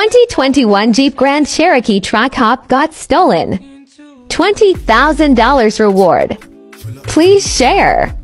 2021 Jeep Grand Cherokee Trackhawk got stolen. $20,000 reward. Please share.